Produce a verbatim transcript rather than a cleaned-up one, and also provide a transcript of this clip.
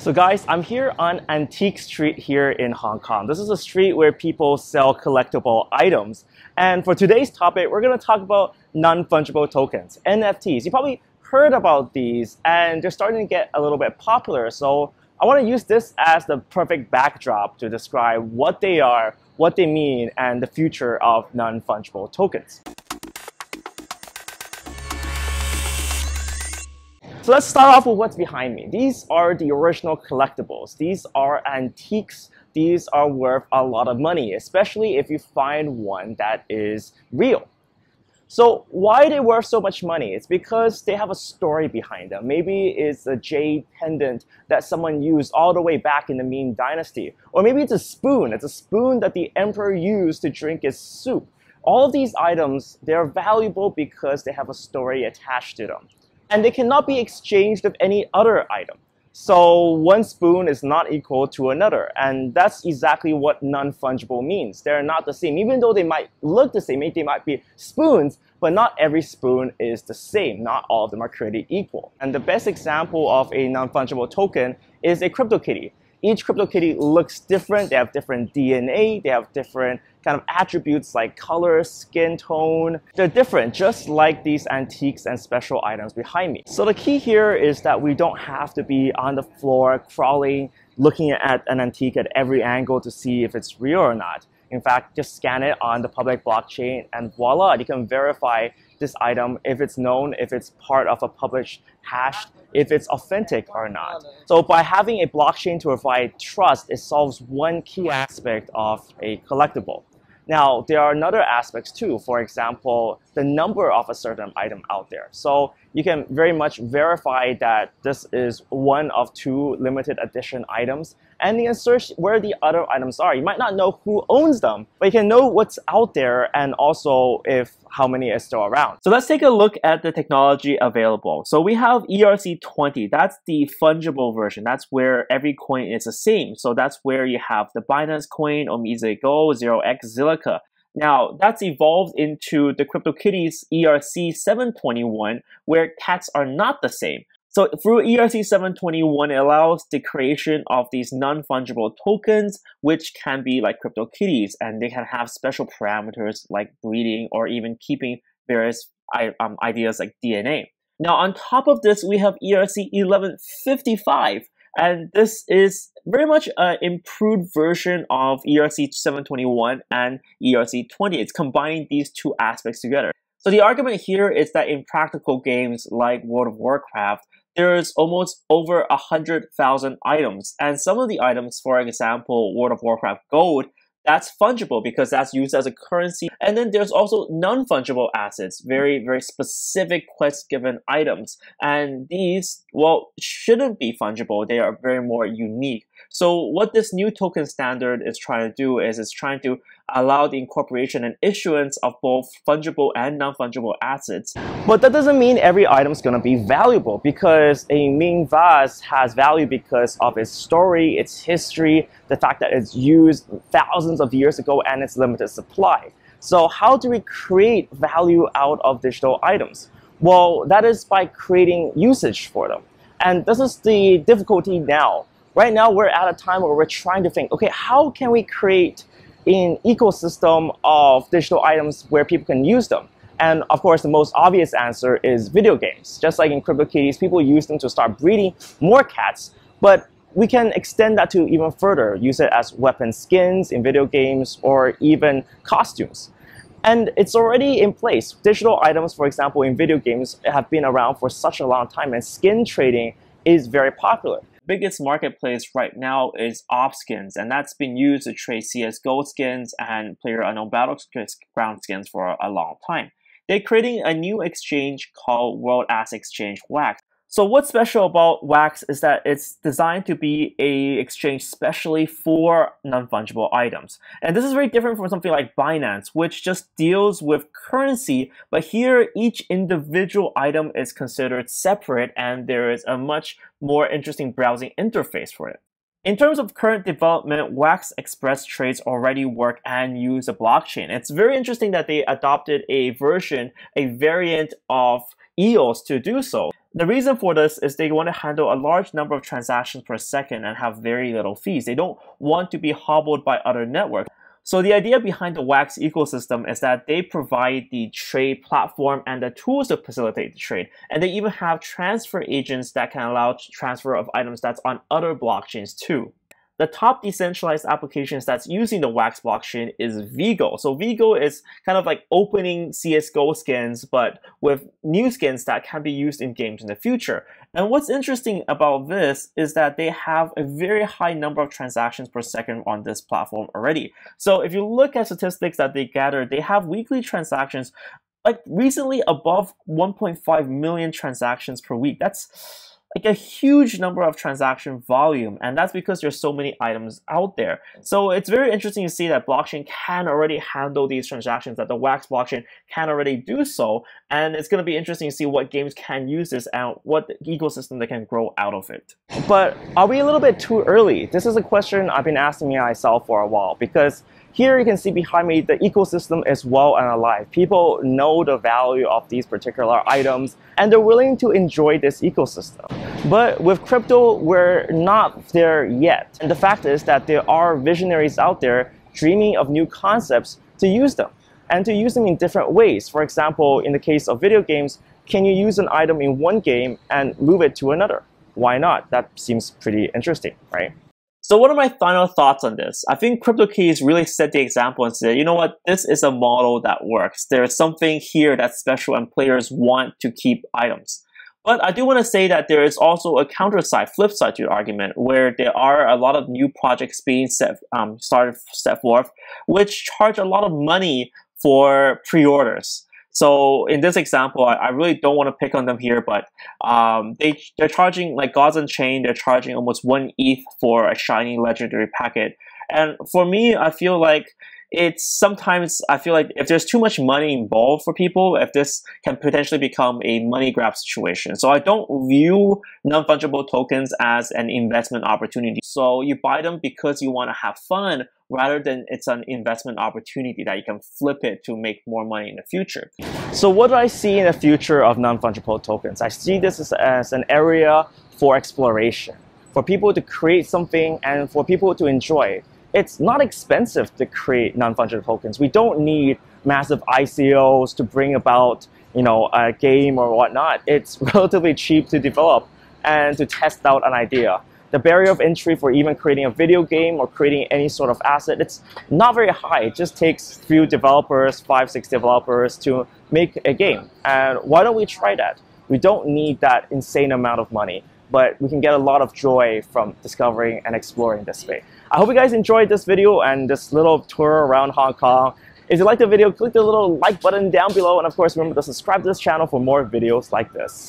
So guys, I'm here on Antique Street here in Hong Kong. This is a street where people sell collectible items. And for today's topic, we're going to talk about non-fungible tokens, N F Ts. You probably heard about these and they're starting to get a little bit popular. So I want to use this as the perfect backdrop to describe what they are, what they mean, and the future of non-fungible tokens. So let's start off with what's behind me. These are the original collectibles. These are antiques. These are worth a lot of money, especially if you find one that is real. So why are they worth so much money? It's because they have a story behind them. Maybe it's a jade pendant that someone used all the way back in the Ming Dynasty. Or maybe it's a spoon. It's a spoon that the emperor used to drink his soup. All of these items, they're valuable because they have a story attached to them. And they cannot be exchanged with any other item. So one spoon is not equal to another. And that's exactly what non-fungible means. They're not the same. Even though they might look the same, they might be spoons, but not every spoon is the same. Not all of them are created equal. And the best example of a non-fungible token is a CryptoKitty. Each CryptoKitty looks different. They have different D N A. They have different kind of attributes like color, skin tone. They're different, just like these antiques and special items behind me. So the key here is that we don't have to be on the floor crawling, looking at an antique at every angle to see if it's real or not. In fact, just scan it on the public blockchain and voila, you can verify this item if it's known, if it's part of a published hash, if it's authentic or not. So by having a blockchain to provide trust, it solves one key aspect of a collectible. Now, there are other aspects too. For example, the number of a certain item out there. So you can very much verify that this is one of two limited edition items. And you can search where the other items are. You might not know who owns them, but you can know what's out there and also if how many is still around. So let's take a look at the technology available. So we have E R C twenty. That's the fungible version. That's where every coin is the same. So that's where you have the Binance coin, OmiseGo, ZeroX, Zilliqa. Now, that's evolved into the CryptoKitties E R C seven twenty-one, where cats are not the same. So through E R C seven twenty-one, it allows the creation of these non-fungible tokens, which can be like CryptoKitties, and they can have special parameters like breeding or even keeping various um, ideas like D N A. Now, on top of this, we have E R C eleven fifty-five, and this is very much an improved version of E R C seven twenty-one and E R C twenty. It's combining these two aspects together. So the argument here is that in practical games like World of Warcraft, there's almost over one hundred thousand items. And some of the items, for example, World of Warcraft gold, that's fungible because that's used as a currency. And then there's also non-fungible assets, very, very specific quest-given items. And these, well, shouldn't be fungible. They are very more unique. So what this new token standard is trying to do is it's trying to allow the incorporation and issuance of both fungible and non-fungible assets. But that doesn't mean every item is going to be valuable, because a Ming vase has value because of its story, its history, the fact that it's used thousands of years ago and its limited supply. So how do we create value out of digital items? Well, that is by creating usage for them. And this is the difficulty now. Right now, we're at a time where we're trying to think, okay, how can we create an ecosystem of digital items where people can use them? And of course, the most obvious answer is video games. Just like in CryptoKitties, people use them to start breeding more cats. But we can extend that to even further, use it as weapon skins in video games or even costumes. And it's already in place. Digital items, for example, in video games have been around for such a long time, and skin trading is very popular. Biggest marketplace right now is Opskins, and that's been used to trade C S G O skins and PlayerUnknown's Battleground skins for a long time. They're creating a new exchange called World of Exchange, WAX. So what's special about WAX is that it's designed to be an exchange specially for non-fungible items. And this is very different from something like Binance, which just deals with currency, but here each individual item is considered separate and there is a much more interesting browsing interface for it. In terms of current development, WAX Express Trades already work and use a blockchain. It's very interesting that they adopted a version, a variant of E O S to do so. The reason for this is they want to handle a large number of transactions per second and have very little fees. They don't want to be hobbled by other networks. So the idea behind the WAX ecosystem is that they provide the trade platform and the tools to facilitate the trade. And they even have transfer agents that can allow transfer of items that's on other blockchains too. The top decentralized applications that's using the WAX blockchain is V G O. So V G O is kind of like opening C S G O skins, but with new skins that can be used in games in the future. And what's interesting about this is that they have a very high number of transactions per second on this platform already. So if you look at statistics that they gather, they have weekly transactions, like recently above one point five million transactions per week. That's like a huge number of transaction volume, and that's because there's so many items out there. So it's very interesting to see that blockchain can already handle these transactions, that the WAX blockchain can already do so, and it's going to be interesting to see what games can use this and what ecosystem they can grow out of it. But are we a little bit too early? This is a question I've been asking myself for a while, because here you can see behind me the ecosystem is well and alive. People know the value of these particular items and they're willing to enjoy this ecosystem. But with crypto, we're not there yet. And the fact is that there are visionaries out there dreaming of new concepts to use them and to use them in different ways. For example, in the case of video games, can you use an item in one game and move it to another? Why not? That seems pretty interesting, right? So what are my final thoughts on this? I think CryptoKitties really set the example and said, you know what, this is a model that works. There's something here that's special and players want to keep items. But I do want to say that there is also a counter side, flip side to the argument, where there are a lot of new projects being set, um, started, set forth, which charge a lot of money for pre-orders. So in this example, I, I really don't want to pick on them here, but um, they, they're charging, like Gods Unchained, they're charging almost one E T H for a shiny legendary packet. And for me, I feel like it's sometimes, I feel like if there's too much money involved for people, if this can potentially become a money grab situation. So I don't view non-fungible tokens as an investment opportunity. So you buy them because you want to have fun, rather than it's an investment opportunity that you can flip it to make more money in the future. So what do I see in the future of non-fungible tokens? I see this as, as an area for exploration, for people to create something and for people to enjoy. It's not expensive to create non-fungible tokens. We don't need massive I C Os to bring about, you know, a game or whatnot. It's relatively cheap to develop and to test out an idea. The barrier of entry for even creating a video game or creating any sort of asset, it's not very high. It just takes few developers, five, six developers to make a game. And why don't we try that? We don't need that insane amount of money, but we can get a lot of joy from discovering and exploring this space. I hope you guys enjoyed this video and this little tour around Hong Kong. If you liked the video, click the little like button down below. And of course, remember to subscribe to this channel for more videos like this.